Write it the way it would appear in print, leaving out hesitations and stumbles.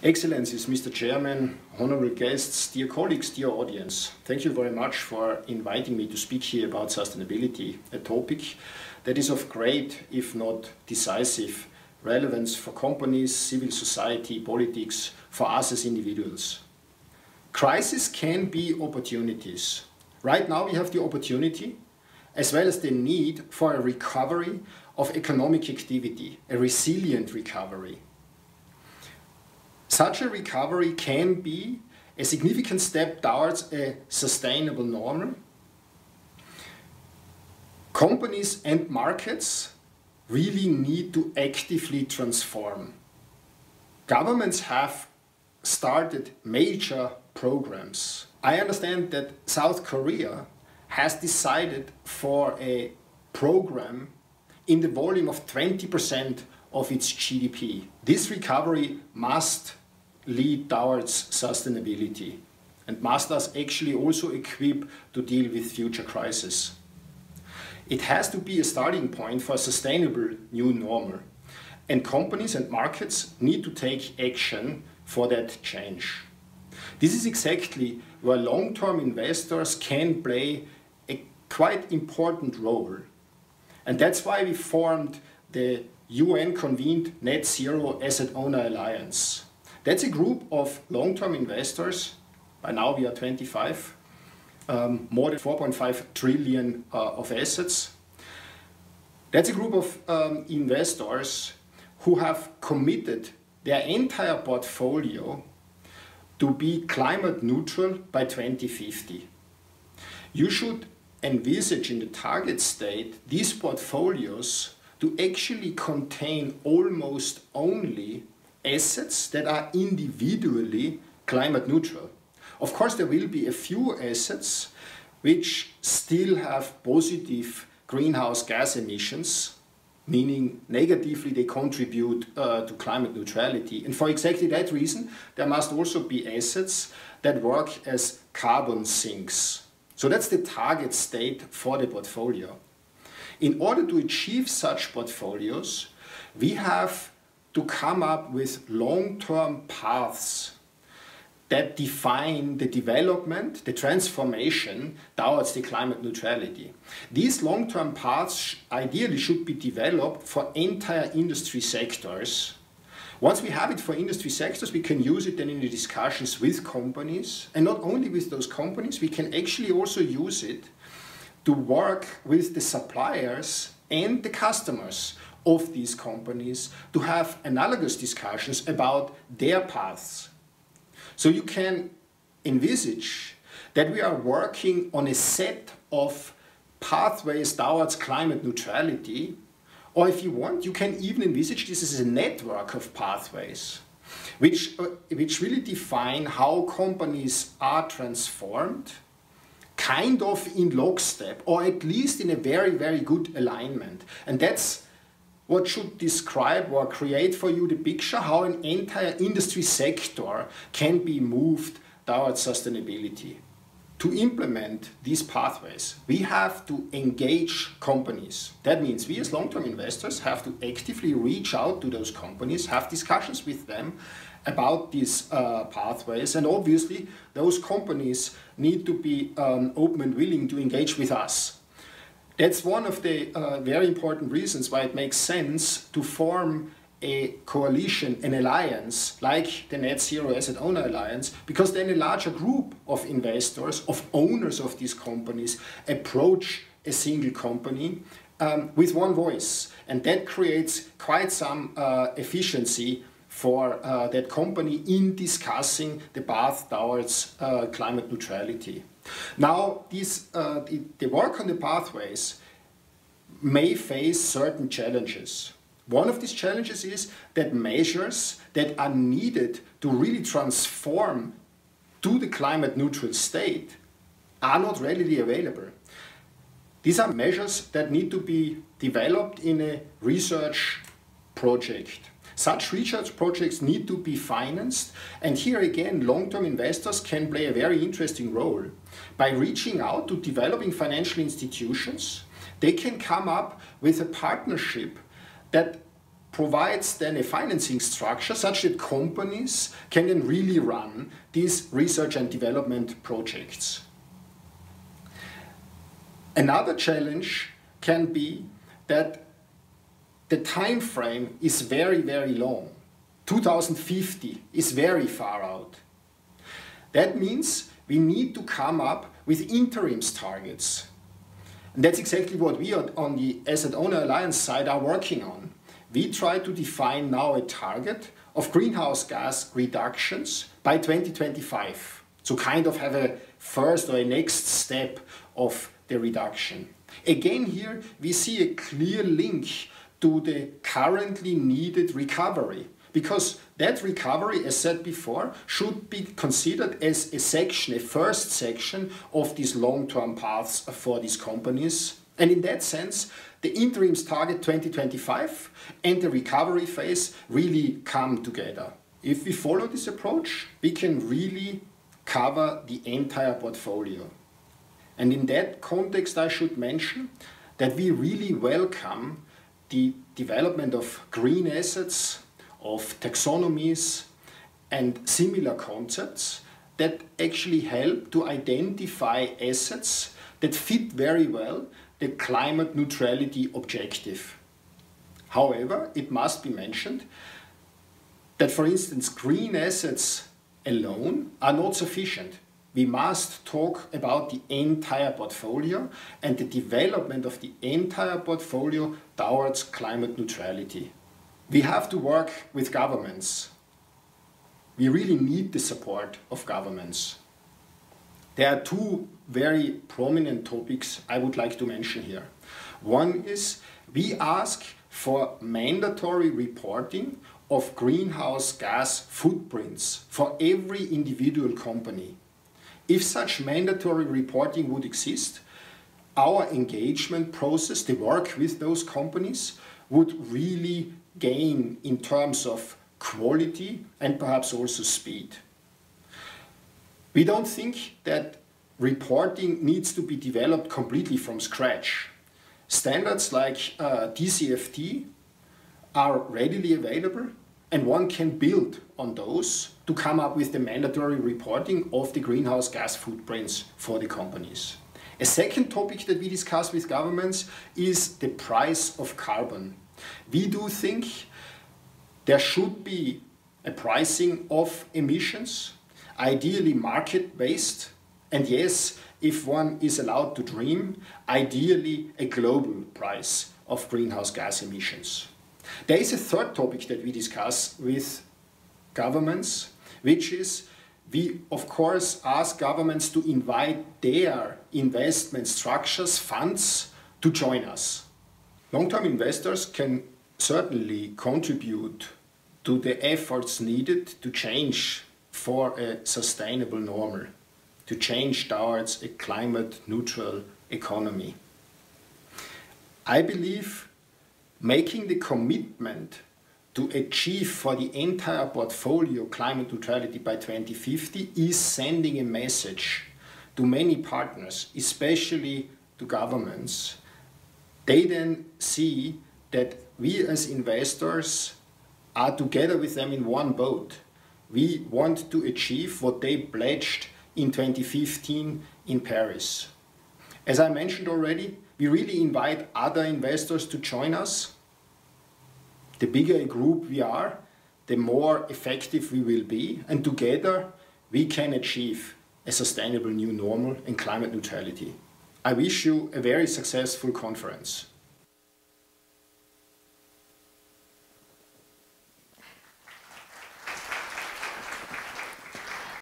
Excellencies, Mr. Chairman, honorable guests, dear colleagues, dear audience, thank you very much for inviting me to speak here about sustainability, a topic that is of great, if not decisive, relevance for companies, civil society, politics, for us as individuals. Crises can be opportunities. Right now we have the opportunity as well as the need for a recovery of economic activity, a resilient recovery. Such a recovery can be a significant step towards a sustainable normal. Companies and markets really need to actively transform. Governments have started major programs. I understand that South Korea has decided for a program in the volume of 20% of its GDP. This recovery must lead towards sustainability and must us actually also equip to deal with future crises. It has to be a starting point for a sustainable new normal, and companies and markets need to take action for that change. This is exactly where long-term investors can play a quite important role, and that's why we formed the UN convened Net Zero Asset Owner Alliance. That's a group of long-term investors. By now we are 25, more than 4.5 trillion of assets. That's a group of investors who have committed their entire portfolio to be climate neutral by 2050. You should envisage in the target state these portfolios to actually contain almost only assets that are individually climate neutral. Of course, there will be a few assets which still have positive greenhouse gas emissions, meaning negatively they contribute to climate neutrality. And for exactly that reason, there must also be assets that work as carbon sinks. So that's the target state for the portfolio. In order to achieve such portfolios, we have to come up with long-term paths that define the development, the transformation towards the climate neutrality. These long-term paths ideally should be developed for entire industry sectors. Once we have it for industry sectors, we can use it then in the discussions with companies. And not only with those companies, we can actually also use it to work with the suppliers and the customers of these companies to have analogous discussions about their paths. So you can envisage that we are working on a set of pathways towards climate neutrality, or if you want, you can even envisage this as a network of pathways which really define how companies are transformed, kind of in lockstep, or at least in a very, very good alignment. And that's what should describe or create for you the picture how an entire industry sector can be moved towards sustainability. To implement these pathways, we have to engage companies. That means we as long-term investors have to actively reach out to those companies, have discussions with them about these pathways, and obviously those companies need to be open and willing to engage with us. That's one of the very important reasons why it makes sense to form a coalition, an alliance, like the Net Zero Asset Owner Alliance, because then a larger group of investors, of owners of these companies, approach a single company with one voice. And that creates quite some efficiency for that company in discussing the path towards climate neutrality. Now, the work on the pathways may face certain challenges. One of these challenges is that measures that are needed to really transform to the climate neutral state are not readily available. These are measures that need to be developed in a research project. Such research projects need to be financed, and here again long-term investors can play a very interesting role. By reaching out to developing financial institutions, they can come up with a partnership that provides then a financing structure such that companies can then really run these research and development projects. Another challenge can be that the time frame is very, very long. 2050 is very far out. That means we need to come up with interim targets. And that's exactly what we are on the Asset Owner Alliance side are working on. We try to define now a target of greenhouse gas reductions by 2025. So kind of have a first or a next step of the reduction. Again here, we see a clear link to the currently needed recovery, because that recovery, as said before, should be considered as a section, a first section of these long-term paths for these companies. And in that sense, the interims target 2025 and the recovery phase really come together. If we follow this approach, we can really cover the entire portfolio. And in that context, I should mention that we really welcome the development of green assets, of taxonomies and similar concepts that actually help to identify assets that fit very well the climate neutrality objective. However, it must be mentioned that, for instance, green assets alone are not sufficient. We must talk about the entire portfolio and the development of the entire portfolio towards climate neutrality. We have to work with governments. We really need the support of governments. There are two very prominent topics I would like to mention here. One is we ask for mandatory reporting of greenhouse gas footprints for every individual company. If such mandatory reporting would exist, our engagement process, the work with those companies, would really gain in terms of quality and perhaps also speed. We don't think that reporting needs to be developed completely from scratch. Standards like DCFT are readily available, and one can build on those to come up with the mandatory reporting of the greenhouse gas footprints for the companies. A second topic that we discuss with governments is the price of carbon. We do think there should be a pricing of emissions, ideally market-based, and yes, if one is allowed to dream, ideally a global price of greenhouse gas emissions. There is a third topic that we discuss with governments, which is we, of course, ask governments to invite their investment structures, funds, to join us. Long-term investors can certainly contribute to the efforts needed to change for a sustainable normal, to change towards a climate-neutral economy. I believe making the commitment to achieve for the entire portfolio climate neutrality by 2050 is sending a message to many partners, especially to governments. They then see that we as investors are together with them in one boat. We want to achieve what they pledged in 2015 in Paris. As I mentioned already, we really invite other investors to join us. The bigger a group we are, the more effective we will be, and together we can achieve a sustainable new normal and climate neutrality. I wish you a very successful conference.